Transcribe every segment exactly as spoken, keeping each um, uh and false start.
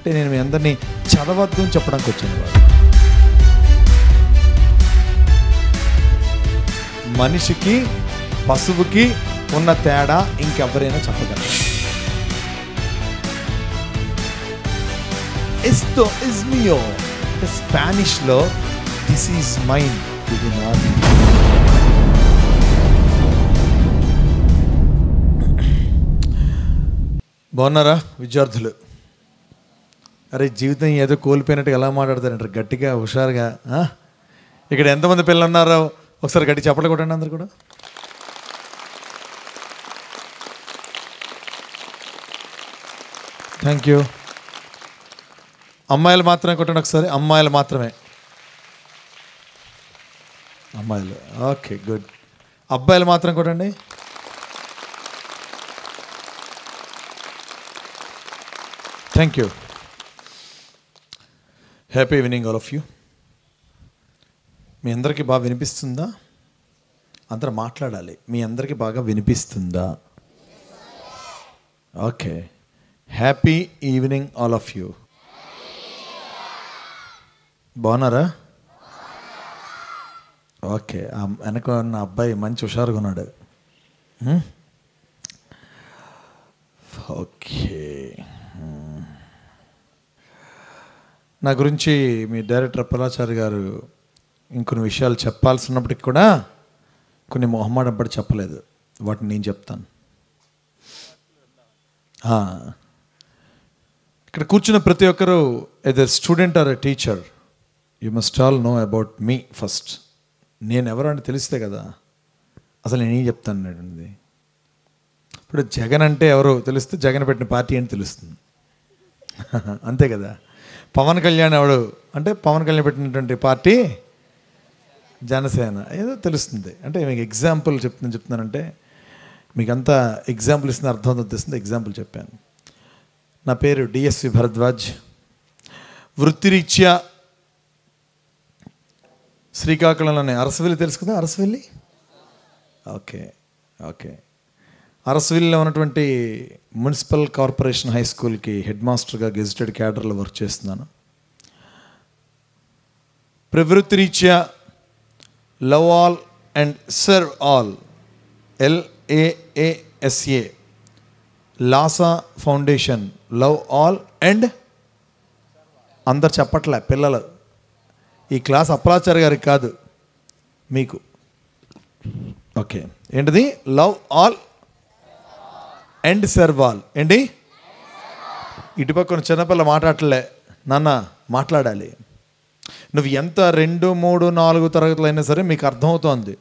అంటే నేను మీ అందరిని చదవద్దు అని చెప్పడానికి వచ్చేవాడు. మనిషికి పశువుకి ఉన్న తేడా ఇంకెవరైనా చెప్పగలరు. ఎస్టో ఇస్ మియో స్పానిష్ లో దిస్ ఈజ్ మైన్ ఇది నాది. బాగున్నారా విద్యార్థులు? అరే జీవితం ఏదో కోల్పోయినట్టు ఎలా మాట్లాడతారంటారు గట్టిగా హుషారుగా. ఇక్కడ ఎంతమంది పిల్లలు ఉన్నారో ఒకసారి గట్టి చెప్పలు కొట్టండి అందరు కూడా. Thank you. అమ్మాయిలు మాత్రమే కొట్టండి ఒకసారి. అమ్మాయిలు మాత్రమే, అమ్మాయిలు. Okay good. అబ్బాయిలు మాత్రం కొట్టండి. Thank you. Happy evening all of you. మీ అందరికీ బాగా వినిపిస్తుందా? అందరూ మాట్లాడాలి. మీ అందరికీ బాగా వినిపిస్తుందా? Okay. Happy evening all of you. బాగున్నారా? ఓకే. వెనక ఉన్న అబ్బాయి మంచి హుషారుగా ఉన్నాడు. ఓకే. నా గురించి మీ డైరెక్టర్ అప్పలాచారి గారు ఇంకొన్ని విషయాలు చెప్పాల్సి ఉన్నప్పటికీ కూడా కొన్ని మొహమాటం పడి చెప్పలేదు. వాటిని నేను చెప్తాను. ఇక్కడ కూర్చున్న ప్రతి ఒక్కరూ either student or a teacher you must all know about me first. నేను ఎవరంటే తెలిస్తే కదా అసలు నేనేం చెప్తాను అనేది. ఇప్పుడు జగన్ అంటే ఎవరు తెలిస్తే జగన్ పెట్టిన పార్టీ అని తెలుస్తుంది, అంతే కదా. పవన్ కళ్యాణ్ ఎవడు అంటే పవన్ కళ్యాణ్ పెట్టినటువంటి పార్టీ జనసేన ఏదో తెలుస్తుంది. అంటే మీకు ఎగ్జాంపుల్ చెప్తున్నాను చెప్తున్నానంటే మీకు అంతా ఎగ్జాంపుల్ ఇస్తున్న అర్థం తెలుస్తుంది. ఎగ్జాంపుల్ చెప్పాను. నా పేరు డిఎస్వి భరద్వాజ్. వృత్తిరీత్యా శ్రీకాకుళంలోనే అరసవల్లి తెలుసు కదా. Arasavalli okay okay. అరసవల్లిలో ఉన్నటువంటి మున్సిపల్ కార్పొరేషన్ హై స్కూల్కి హెడ్ మాస్టర్గా గెజిటెడ్ క్యాడర్లో వర్క్ చేస్తున్నాను. ప్రవృత్తిరీత్యా love all and serve all LAASA Laasa foundation. Love all and అందరు చెప్పట్లే పిల్లలు. ఈ క్లాస్ అప్పలాచారి గారికి కాదు, మీకు. ఓకే. ఏంటిది? Love all and serve all. ఏంటి? ఇటుపక్కన చిన్నపిల్ల మాట్లాడలే. నాన్న మాట్లాడాలి. నువ్వు ఎంత రెండు మూడు నాలుగు తరగతులు అయినా సరే మీకు అర్థమవుతోంది.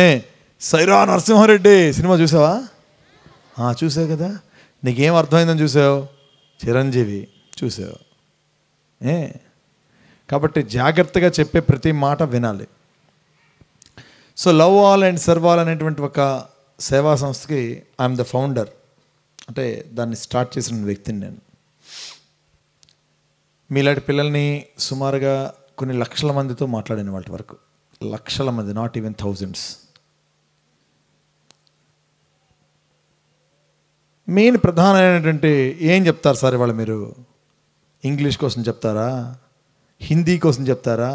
ఏ సైరా నరసింహారెడ్డి సినిమా చూసావా? చూసావు కదా. నీకేం అర్థమైందని చూసావు? చిరంజీవి చూసావు. ఏ కాబట్టి జాగ్రత్తగా చెప్పే ప్రతి మాట వినాలి. So love all and serve all అనేటువంటి ఒక సేవా సంస్థకి ఐఎమ్ ద ఫౌండర్, అంటే దాన్ని స్టార్ట్ చేసిన వ్యక్తిని నేను. మీలాంటి పిల్లల్ని సుమారుగా కొన్ని లక్షల మందితో మాట్లాడిన వాటి వరకు, లక్షల మంది, నాట్ ఈవెన్ థౌజండ్స్. మెయిన్ ప్రధానమైనటువంటి ఏం చెప్తారు సార్ ఇవాళ? మీరు ఇంగ్లీష్ కోసం చెప్తారా? హిందీ కోసం చెప్తారా?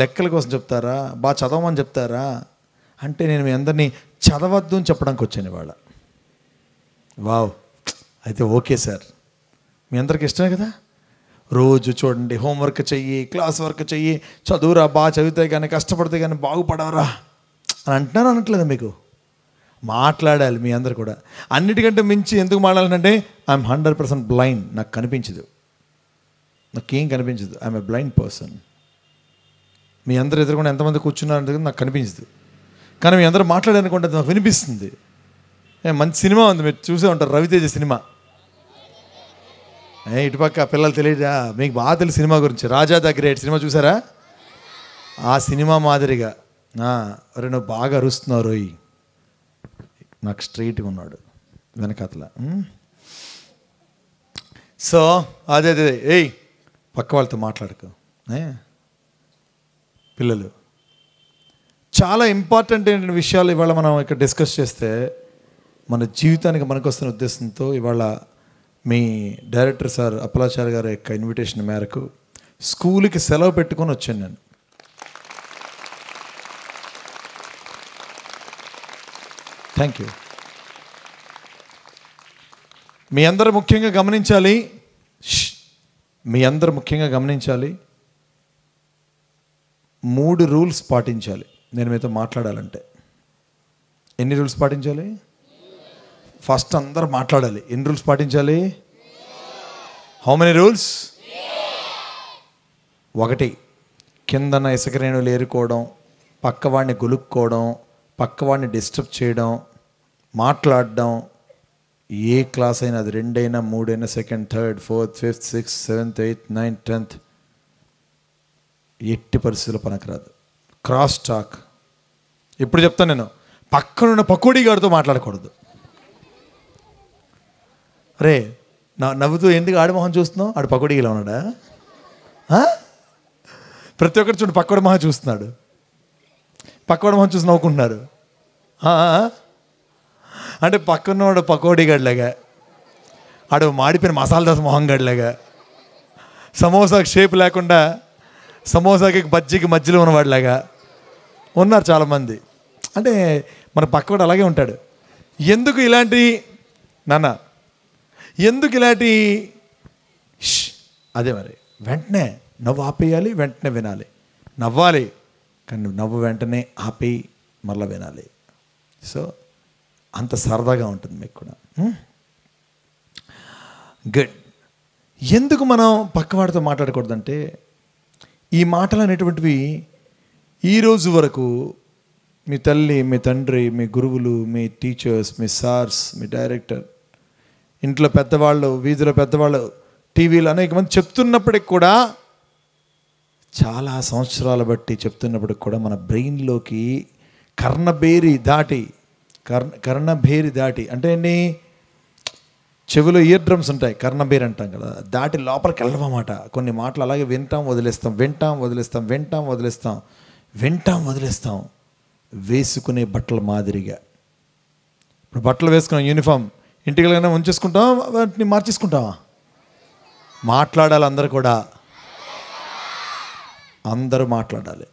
లెక్కల కోసం చెప్తారా? బాగా చదవమని చెప్తారా? అంటే నేను మీ అందరినీ చదవద్దు అని చెప్పడానికి వచ్చాను ఇవాళ. వావ్, అయితే ఓకే సార్. మీ అందరికీ ఇష్టమే కదా. రోజు చూడండి, హోంవర్క్ చెయ్యి, క్లాస్ వర్క్ చెయ్యి, చదువురా, బాగా చదివితే కానీ కష్టపడితే కానీ బాగుపడవరా అని అంటున్నారా? అనట్లేదా? మీకు మాట్లాడాలి మీ అందరు కూడా. అన్నిటికంటే మించి ఎందుకు మాట్లాడాలంటే ఐఎమ్ హండ్రెడ్ పర్సెంట్ బ్లైండ్. నాకు కనిపించదు, నాకేం కనిపించదు. I'm a blind person. మీ అందరు ఎదురుకుండా ఎంతమంది కూర్చున్నారని నాకు కనిపించదు, కానీ మీ అందరూ మాట్లాడాలనుకుంటే నాకు వినిపిస్తుంది. మంచి సినిమా ఉంది, మీరు చూసే ఉంటారు, రవితేజ సినిమా. ఏ ఇటుపక్క పిల్లలు తెలియదా మీకు? బాగా తెలుసు సినిమా గురించి. రాజా ద గ్రేట్ సినిమా చూసారా? ఆ సినిమా మాదిరిగా అరే నువ్వు బాగా అరుస్తున్నావు రోయి. నాకు స్ట్రైట్గా ఉన్నాడు వెనకతల. సో అదే అదే ఏయ్ పక్క వాళ్ళతో మాట్లాడుకో. పిల్లలు చాలా ఇంపార్టెంట్ అయిన విషయాలు ఇవాళ మనం ఇక్కడ డిస్కస్ చేస్తే, మన జీవితానికి మనకు వస్తున్న ఉద్దేశంతో ఇవాళ మీ డైరెక్టర్ సార్ అప్పలాచారి గారి యొక్క ఇన్విటేషన్ మేరకు స్కూల్కి సెలవు పెట్టుకొని వచ్చాను నేను. Thank you. మీ అందరూ ముఖ్యంగా గమనించాలి, మీ అందరూ ముఖ్యంగా గమనించాలి మూడు రూల్స్ పాటించాలి. నేను మీతో మాట్లాడాలంటే ఎన్ని రూల్స్ పాటించాలి? ఫస్ట్ అందరూ మాట్లాడాలి. ఎన్ని రూల్స్ పాటించాలి? How many rules? ఒకటి, కిందన ఇసుకరేణులు ఏరుకోవడం, పక్కవాడిని గొలుక్కోవడం, పక్కవాడిని డిస్టర్బ్ చేయడం, మాట్లాడడం. ఏ క్లాస్ అయినా, అది రెండైనా మూడైనా, second third fourth fifth sixth seventh eighth ninth tenth, ఎట్టి పరిస్థితులు పనికిరాదు. క్రాస్ టాక్, ఇప్పుడు చెప్తాను నేను, పక్కనున్న పకోడీ గారితో మాట్లాడకూడదు. అరే నవ్వుతూ ఎందుకు ఆడి మొహం చూస్తున్నావు, ఆడు పకోడీలో ఉన్నాడా? ప్రతి ఒక్కరు చూడు పక్కోడి మొహం చూస్తున్నాడు, పక్కోడి మొహం చూసి నవ్వుకుంటున్నారు. అంటే పక్కనవాడు పకోడీ గడ్లాగా, ఆడు మాడిపోయిన మసాలా దోశ మొహం గడ్లాగా, సమోసాకి షేప్ లేకుండా సమోసాకి బజ్జీకి మధ్యలో ఉన్నవాడిలాగా ఉన్నారు చాలామంది. అంటే మన పక్కవాడు అలాగే ఉంటాడు. ఎందుకు ఇలాంటి నాన్న, ఎందుకు ఇలాంటి? అదే మరి, వెంటనే నవ్వు ఆపేయాలి, వెంటనే వినాలి, నవ్వాలి, కానీ నవ్వు వెంటనే ఆపి మరలా వినాలి. సో అంత సరదాగా ఉంటుంది మీకు కూడా. గుడ్. ఎందుకు మనం పక్కవాడితో మాట్లాడకూడదంటే, ఈ మాటలు అనేటువంటివి ఈరోజు వరకు మీ తల్లి, మీ తండ్రి, మీ గురువులు, మీ టీచర్స్, మీ సార్స్, మీ డైరెక్టర్, ఇంట్లో పెద్దవాళ్ళు, వీధిలో పెద్దవాళ్ళు, టీవీలు అనేక మంది చెప్తున్నప్పటికి కూడా, చాలా సంవత్సరాలు బట్టి చెప్తున్నప్పటికి కూడా మన బ్రెయిన్లోకి కర్ణభేరి దాటి, కర్ణ కర్ణభేరి దాటి అంటే ఏంటి, చెవిలో ఇయర్ డ్రమ్స్ ఉంటాయి, కర్ణభేరి అంటాం కదా, దాటి లోపలికి వెళ్ళమన్నమాట. కొన్ని మాటలు అలాగే వింటాం వదిలేస్తాం, వింటాం వదిలేస్తాం, వింటాం వదిలేస్తాం, వింటాం వదిలేస్తాం. వేసుకునే బట్టల మాదిరిగా, ఇప్పుడు బట్టలు వేసుకున్నాం, యూనిఫామ్ ఇంటికి వెళ్ళగానే ఉంచేసుకుంటాం, వాటిని మార్చేసుకుంటావా? మాట్లాడాలి, అందరు కూడా, అందరూ మాట్లాడాలి.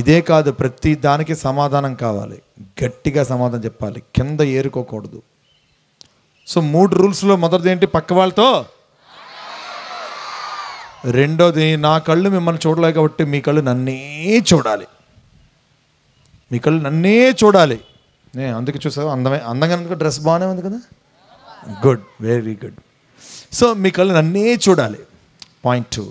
ఇదే కాదు, ప్రతి దానికి సమాధానం కావాలి, గట్టిగా సమాధానం చెప్పాలి, కింద ఏరుకోకూడదు. సో మూడు రూల్స్లో మొదటిది ఏంటి? పక్క వాళ్ళతో. రెండోది, నా కళ్ళు మిమ్మల్ని చూడలేదు కాబట్టి మీ కళ్ళు నన్నే చూడాలి, మీ కళ్ళు నన్నే చూడాలి. నేను అందుకే చూసావు, అందమే, అందంగా డ్రెస్ బాగానే ఉంది కదా, గుడ్, వెరీ గుడ్. సో మీ కళ్ళు నన్నే చూడాలి, పాయింట్ టూ.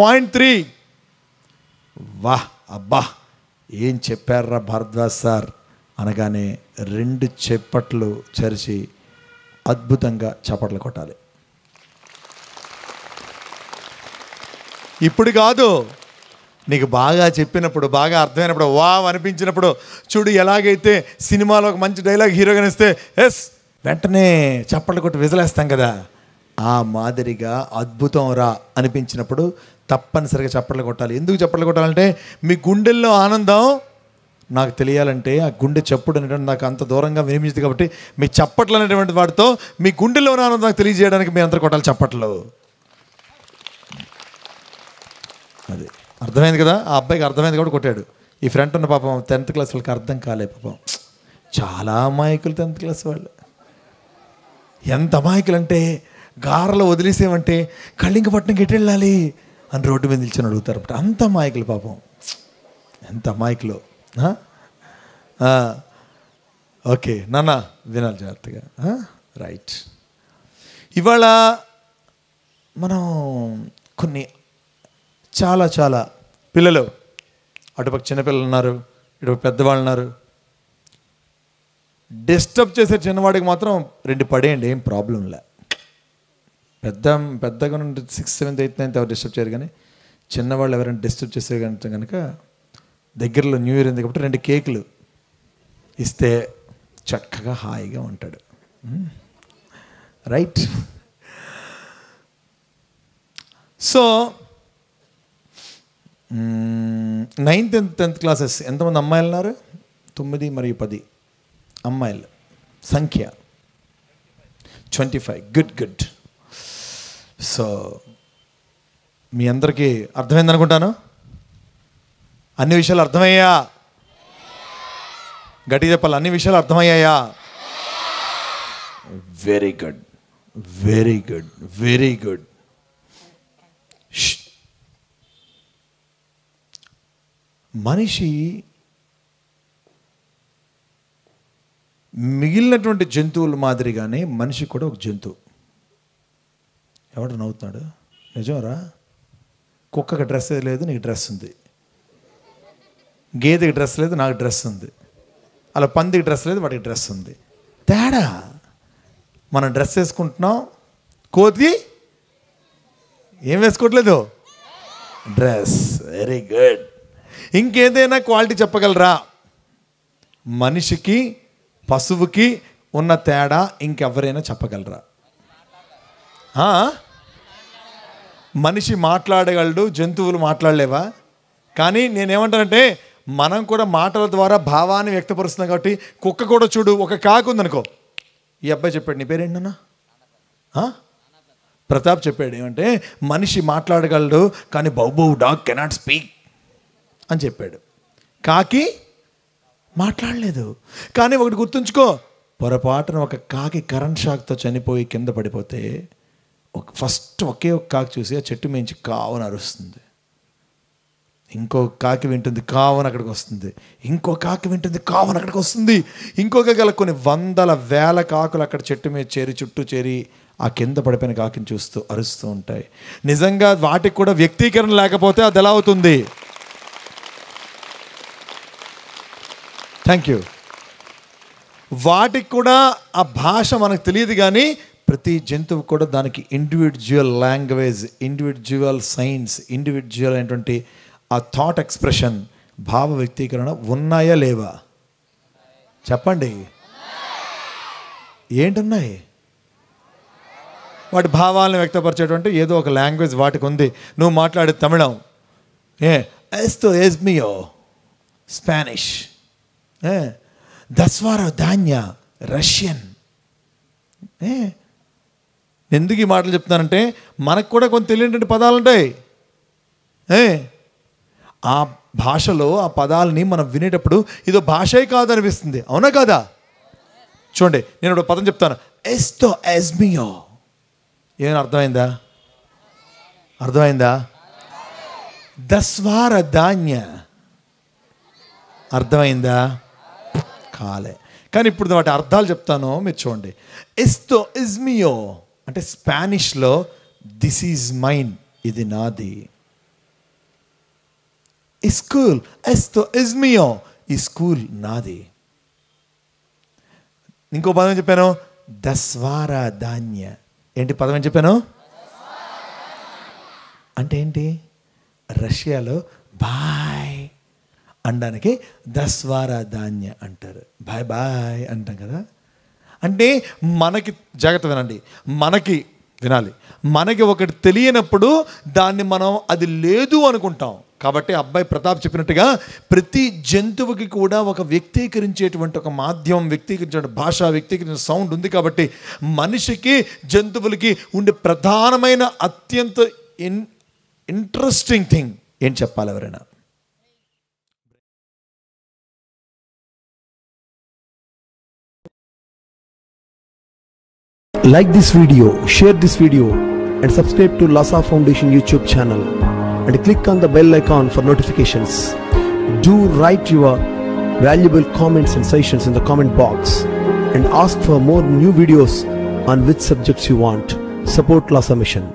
పాయింట్ త్రీ, వాహ్, అబ్బా ఏం చెప్పారా భారద్వాజ్ సార్ అనగానే రెండు చప్పట్లు చరిచి అద్భుతంగా చప్పట్లు కొట్టాలి. ఇప్పుడు కాదు, నీకు బాగా చెప్పినప్పుడు, బాగా అర్థమైనప్పుడు, వావ్ అనిపించినప్పుడు చూడు. ఎలాగైతే సినిమాలో ఒక మంచి డైలాగ్ హీరోగా ఇస్తే ఎస్ వెంటనే చప్పట్లు కొట్టి విజలేస్తాం కదా, ఆ మాదిరిగా అద్భుతం రా అనిపించినప్పుడు తప్పనిసరిగా చప్పట్లు కొట్టాలి. ఎందుకు చప్పట్లు కొట్టాలంటే, మీ గుండెల్లో ఆనందం నాకు తెలియాలంటే, ఆ గుండె చప్పుడు అనేటువంటి నాకు అంత దూరంగా వినిపించింది కాబట్టి, మీ చప్పట్లు అనేటువంటి వాటితో మీ గుండెల్లో ఉన్న ఆనందం నాకు తెలియజేయడానికి మీ అందరూ కొట్టాలి చప్పట్లు. అది అర్థమైంది కదా, ఆ అబ్బాయికి అర్థమైంది కూడా కొట్టాడు. ఈ ఫ్రంట్ ఉన్న పాపం టెన్త్ క్లాస్ వాళ్ళకి అర్థం కాలే పాపం, చాలా అమాయకులు టెన్త్ క్లాస్ వాళ్ళు. ఎంత అమాయకులు అంటే, గారలో వదిలేసేమంటే కళింగపట్నంకి ఎటు వెళ్ళాలి అని రోడ్డు మీద నిల్చొని అడుగుతారు. అంత అమాయకులు పాపం, ఎంత అమాయకులు. ఓకే నాన్న, వినాలి జాగ్రత్తగా, రైట్. ఇవాళ మనం కొన్ని చాలా చాలా పిల్లలు, అటుపక్క చిన్నపిల్లలు ఉన్నారు, ఇటుపక్క పెద్దవాళ్ళు ఉన్నారు, డిస్టర్బ్ చేసే చిన్నవాడికి మాత్రం రెండు పడేయండి, ఏం ప్రాబ్లం లే. పెద్ద పెద్దగా నుండి సిక్స్త్ సెవెంత్ ఎయిత్ నైన్త్ ఎవరు డిస్టర్బ్ చేయరు, కానీ చిన్నవాళ్ళు ఎవరైనా డిస్టర్బ్ చేసే కనుక కనుక దగ్గరలో న్యూ ఇయర్ ఉంది కాబట్టి రెండు కేకులు ఇస్తే చక్కగా హాయిగా ఉంటాడు, right. So ninth and tenth classes ఎంతమంది అమ్మాయిలు ఉన్నారు? తొమ్మిది మరియు పది అమ్మాయిలు సంఖ్య. twenty-five. Good, good. So, me andar ki ardhavain dana kunta na? Anni vishal ardhavaiya. Gati japal anni vishal ardhavaiya. Very good. Very good. Very good. Shh. మనిషి మిగిలినటువంటి జంతువుల మాదిరిగానే మనిషి కూడా ఒక జంతువు. ఎవడు నవ్వుతున్నాడు? నిజంరా, కుక్కకి డ్రెస్ లేదు, నీకు డ్రెస్ ఉంది. గేదెకి డ్రెస్ లేదు, నాకు డ్రెస్ ఉంది. అలా పందికి డ్రెస్ లేదు, వాడికి డ్రెస్ ఉంది. తేడా మనం డ్రెస్ వేసుకుంటున్నాం, కోతి ఏం వేసుకోవట్లేదు, డ్రెస్. Very good. ఇంకేదైనా క్వాలిటీ చెప్పగలరా? మనిషికి పశువుకి ఉన్న తేడా ఇంకెవరైనా చెప్పగలరా? మనిషి మాట్లాడగలడు, జంతువులు మాట్లాడలేవా? కానీ నేనేమంటానంటే మనం కూడా మాటల ద్వారా భావాన్ని వ్యక్తపరుస్తున్నాం. కాబట్టి కుక్క కూడా చూడు, ఒక కాకు ఉందనుకో. ఈ అబ్బాయి చెప్పాడు, నీ పేరేంటన్నా? ప్రతాప్ చెప్పాడు. ఏమంటే మనిషి మాట్లాడగలడు కానీ బౌబౌ డాగ్ కెనాట్ స్పీక్ అని చెప్పాడు. కాకి మాట్లాడలేదు. కానీ ఒకటి గుర్తుంచుకో, పొరపాటున ఒక కాకి కరెంట్ షాక్తో చనిపోయి కింద పడిపోతే ఫస్ట్ ఒకే ఒక కాకి చూసి ఆ చెట్టు మించి కావున అరుస్తుంది. ఇంకో కాకి వింటుంది, కావున అక్కడికి వస్తుంది. ఇంకో కాకి వింటుంది, కావున అక్కడికి వస్తుంది. ఇంకొక గల కొన్ని వందల వేల కాకులు అక్కడ చెట్టు మీద చేరి చుట్టూ చేరి ఆ కింద పడిపోయిన కాకిని చూస్తూ అరుస్తూ ఉంటాయి. నిజంగా వాటికి కూడా వ్యక్తీకరణ లేకపోతే అది ఎలా అవుతుంది? Thank you. వాటికి కూడా ఆ భాష మనకు తెలియదు, కానీ ప్రతి జంతువు కూడా దానికి individual language, individual signs, individual అయినటువంటి ఆ థాట్ ఎక్స్ప్రెషన్, భావ వ్యక్తీకరణ ఉన్నాయా లేవా చెప్పండి. ఏంటున్నాయి? వాటి భావాలను వ్యక్తపరిచేటువంటి ఏదో ఒక లాంగ్వేజ్ వాటికి ఉంది. నువ్వు మాట్లాడే తమిళం ఏ ఎస్తో ఎస్మియో, స్పానిష్ దస్వారో ధాన్య, రష్యన్. ఎందుకు ఈ మాటలు చెప్తున్నానంటే మనకు కూడా కొన్ని తెలియనటువంటి పదాలు ఉంటాయి. ఆ భాషలో ఆ పదాలని మనం వినేటప్పుడు ఇదో భాషే కాదు అనిపిస్తుంది. అవునా కాదా? చూడండి, నేను ఒక పదం చెప్తాను, ఎస్తో ఎస్మియో. ఏమైనా అర్థమైందా? అర్థమైందా? దస్వార ధాన్య అర్థమైందా? కాలే. కానీ ఇప్పుడు వాటి అర్థాలు చెప్తాను, మీరు చూడండి. ఎస్తో ఇజ్మియో అంటే స్పానిష్లో దిస్ ఈజ్ మైన్, ఇది నాది. ఈ స్కూల్ ఎస్తో ఇజ్మియో, ఈ స్కూల్ నాది. ఇంకో పదం ఏం చెప్పాను? దస్వారా ధాన్య. ఏంటి పదం ఏం చెప్పాను? అంటే ఏంటి? రష్యాలో బాయ్ అనడానికి దస్వారా ధాన్య అంటారు. బాయ్ బాయ్ అంటాం కదా. అంటే మనకి జాగ్రత్త వినండి, మనకి వినాలి. మనకి ఒకటి తెలియనప్పుడు దాన్ని మనం అది లేదు అనుకుంటాం. కాబట్టి అబ్బాయి ప్రతాప్ చెప్పినట్టుగా ప్రతి జంతువుకి కూడా ఒక వ్యక్తీకరించేటువంటి ఒక మాధ్యమం, వ్యక్తీకరించే భాష, వ్యక్తీకరించిన సౌండ్ ఉంది. కాబట్టి మనిషికి జంతువులకి ఉండే ప్రధానమైన అత్యంత ఇన్ ఇంట్రెస్టింగ్ థింగ్ ఏం చెప్పాలి ఎవరైనా? Like this video, share this video and subscribe to LAASA Foundation YouTube channel and click on the bell icon for notifications. Do write your valuable comments and suggestions in the comment box and ask for more new videos on which subjects you want. Support LAASA Mission.